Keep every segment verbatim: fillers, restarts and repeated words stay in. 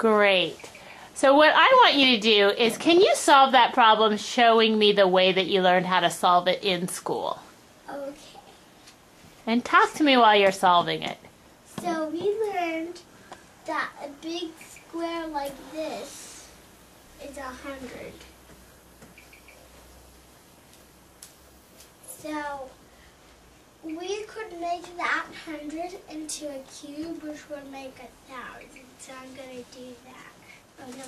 Great. So what I want you to do is, can you solve that problem showing me the way that you learned how to solve it in school? Okay. And talk to me while you're solving it. So we learned that a big square like this is a hundred. So we could make that hundred into a cube, which would make a thousand. So I'm going to do that. Oh, no,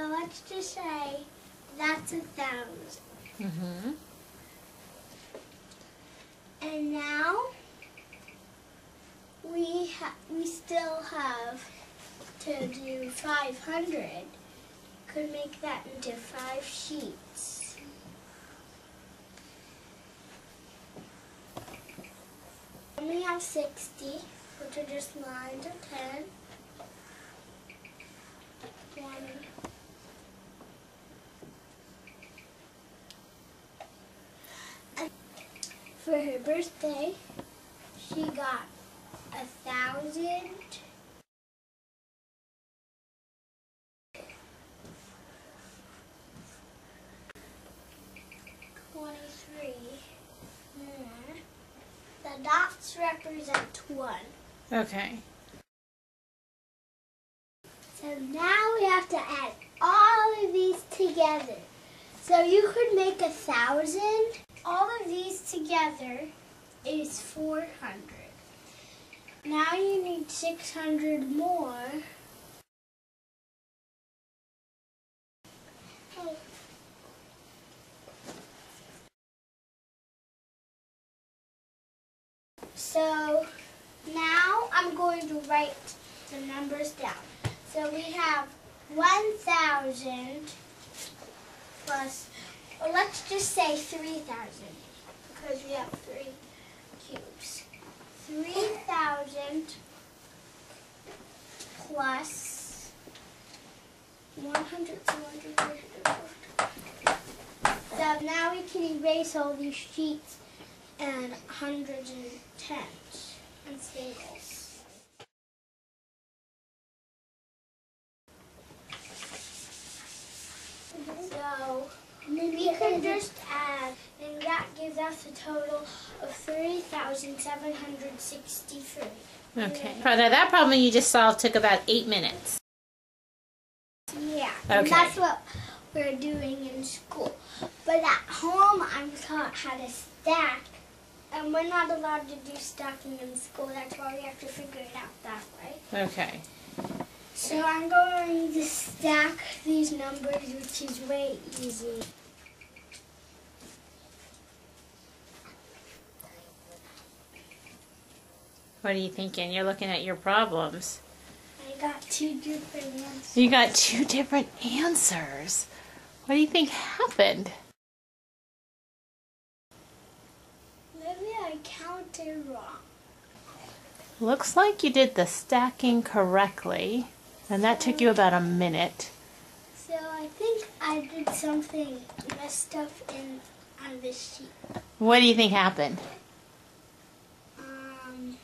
I'm not. So let's just say that's a thousand. Mm-hmm. And now we ha we still have to do five hundred. Could make that into five sheets. And we have sixty, which are just lines of ten. One. And for her birthday, she got a thousand twenty-three. The dots represent one. Okay. So now we have to add all of these together. So you could make a thousand. All of these together is four hundred. Now you need six hundred more. Oh. So now I'm going to write the numbers down. So we have one thousand plus, or let's just say three thousand, because we have three cubes. three thousand plus one hundred, two hundred, three hundred, four hundred. So now we can erase all these sheets and hundreds and tens and staples. So we can just add, and that gives us a total of three thousand seven hundred sixty-three. Okay. Now that problem you just solved took about eight minutes. Yeah. Okay. And that's what we're doing in school. But at home, I'm taught how to stack. And we're not allowed to do stacking in school. That's why we have to figure it out that way. Okay. So I'm going to stack these numbers, which is way easy. What are you thinking? You're looking at your problems. I got two different answers. You got two different answers? What do you think happened? Counted wrong. Looks like you did the stacking correctly, and that took you about a minute. So I think I did something messed up in on this sheet. What do you think happened? Um.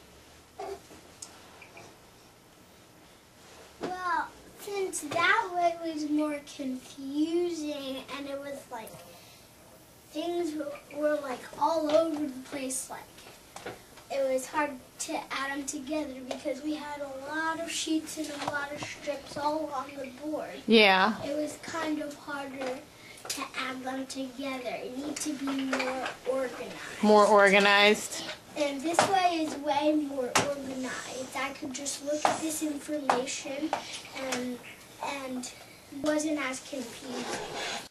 Well, since that way was more confusing, and it was like things were like all over the place, like. It was hard to add them together because we had a lot of sheets and a lot of strips all on the board. Yeah. It was kind of harder to add them together. You need to be more organized. More organized. And this way is way more organized. I could just look at this information and, and it wasn't as confusing.